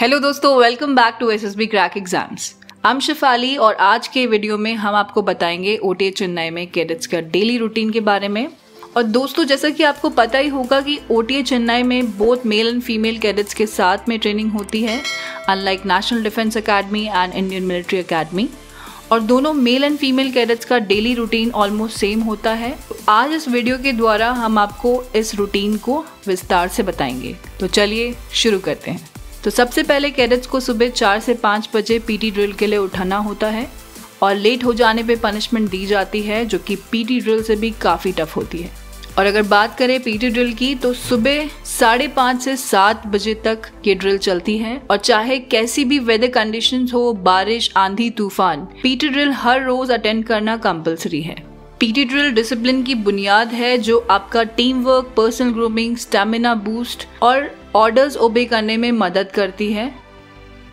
Hello दोस्तों, welcome back to SSB crack exams. हम शिफाली और आज के वीडियो में हम आपको बताएंगे ओटीए चेन्नई में कैडेट्स का डेली रूटीन के बारे में। और दोस्तों, जैसा कि आपको पता ही होगा कि ओटीए चेन्नई में both male and female cadets के साथ में ट्रेनिंग होती है, unlike national defence academy and Indian military academy. और दोनों मेल एंड फीमेल कैडेट्स का डेली रूटीन ऑलमोस्ट सेम होता है। आज इस वीडियो के द्वारा हम आपको इस रूटीन को विस्तार से बताएंगे, तो चलिए शुरू करते हैं। तो सबसे पहले कैडेट्स को सुबह 4 से 5 बजे पीटी ड्रिल के लिए उठाना होता है और लेट हो जाने पे पनिशमेंट दी जाती है, जो कि पीटी ड्रिल से भी काफ़ी टफ होती है। और अगर बात करें पीटी ड्रिल की, तो सुबह 5:30 से 7 बजे तक ये ड्रिल चलती है। और चाहे कैसी भी वेदर कंडीशंस हो, बारिश, आंधी, तूफान, पीटी ड्रिल हर रोज अटेंड करना कंपल्सरी है। पीटी ड्रिल डिसिप्लिन की बुनियाद है, जो आपका team work, personal grooming, stamina boost और ऑर्डर्स ओबे करने में मदद करती है।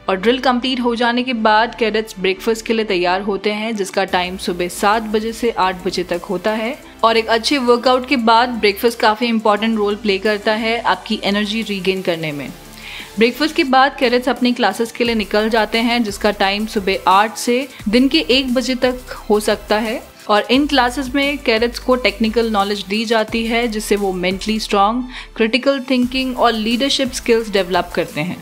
और ड्रिल कंप्लीट हो जाने के बाद कैडेट्स ब्रेकफास्ट के लिए तैयार होते हैं, जिसका टाइम सुबह 7 बजे से 8 बजे तक होता है। और एक अच्छे वर्कआउट के बाद ब्रेकफास्ट काफ़ी इंपॉर्टेंट रोल प्ले करता है आपकी एनर्जी रीगेन करने में। ब्रेकफास्ट के बाद कैडेट्स अपनी क्लासेस के लिए निकल जाते हैं, जिसका टाइम सुबह 8 से दिन के 1 बजे तक हो सकता है। और इन क्लासेस में कैडेट्स को टेक्निकल नॉलेज दी जाती है, जिससे वो मेंटली स्ट्रांग, क्रिटिकल थिंकिंग और लीडरशिप स्किल्स डेवलप करते हैं।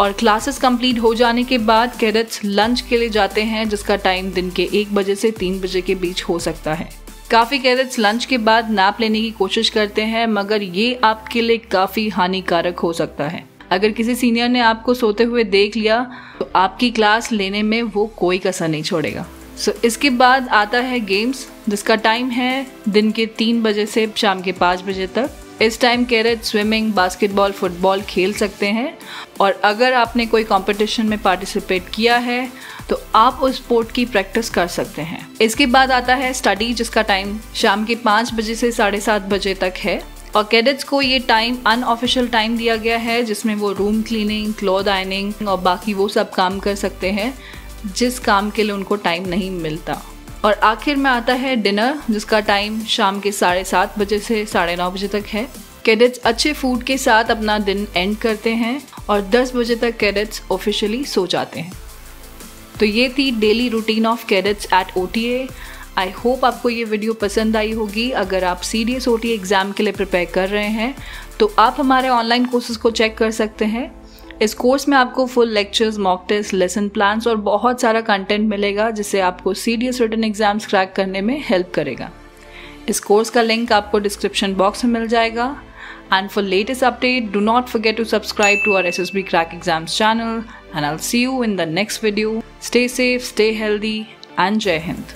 और क्लासेस कंप्लीट हो जाने के बाद कैडेट्स लंच के लिए जाते हैं, जिसका टाइम दिन के 1 बजे से 3 बजे के बीच हो सकता है। काफ़ी कैडेट्स लंच के बाद नैप लेने की कोशिश करते हैं, मगर ये आपके लिए काफ़ी हानिकारक हो सकता है। अगर किसी सीनियर ने आपको सोते हुए देख लिया, तो आपकी क्लास लेने में वो कोई कसर नहीं छोड़ेगा। इसके बाद आता है गेम्स, जिसका टाइम है दिन के 3 बजे से शाम के 5 बजे तक। इस time karate swimming, basketball, football खेल सकते हैं। और अगर आपने कोई कंपटीशन में पार्टिसिपेट किया है, तो आप उस स्पोर्ट की प्रैक्टिस कर सकते हैं। इसके बाद आता है स्टडी, जिसका टाइम शाम के 5 बजे से 7:30 बजे तक है। और कैडेट्स को ये टाइम अनऑफिशियल टाइम दिया गया है, जिसमें वो रूम क्लीनिंग, क्लॉथ आयनिंग और बाकी वो सब काम कर सकते हैं, जिस काम के लिए उनको टाइम नहीं मिलता। और आखिर में आता है डिनर, जिसका टाइम शाम के 7:30 बजे से 9:30 बजे तक है। कैडेट्स अच्छे फूड के साथ अपना दिन एंड करते हैं और 10 बजे तक कैडेट्स ऑफिशियली सो जाते हैं। तो ये थी daily routine of cadets at OTA. I hope आपको ये वीडियो पसंद आई होगी। अगर आप सीडीएस ओटीए एग्ज़ाम के लिए प्रिपेयर कर रहे हैं, तो आप हमारे ऑनलाइन कोर्सेज़ को चेक कर सकते हैं। इस कोर्स में आपको full lectures, mock test, lesson plans और बहुत सारा कंटेंट मिलेगा, जिससे आपको सीडीएस रिटन एग्जाम्स क्रैक करने में हेल्प करेगा। इस कोर्स का लिंक आपको डिस्क्रिप्शन बॉक्स में मिल जाएगा। And for latest update, do not forget to subscribe to our SSB Crack Exams channel, and I'll see you in the next video. Stay safe, stay healthy, and Jai Hind.